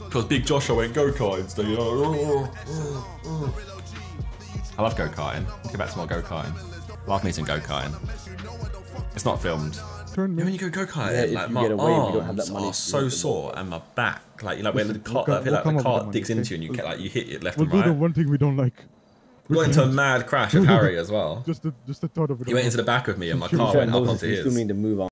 Because Big Joshua went go-karting. So you know, I love go-karting. Let's go back to more go-karting. Love me some go-karting. It's not filmed. When you go go-karting, yeah, like my arms are so sore and my back, like where the cart, digs into you and you get like you hit it left and right. One thing we don't like. We got into a mad crash with Harry as well. Just the thought of it. He went into the back of me and my car went up onto his.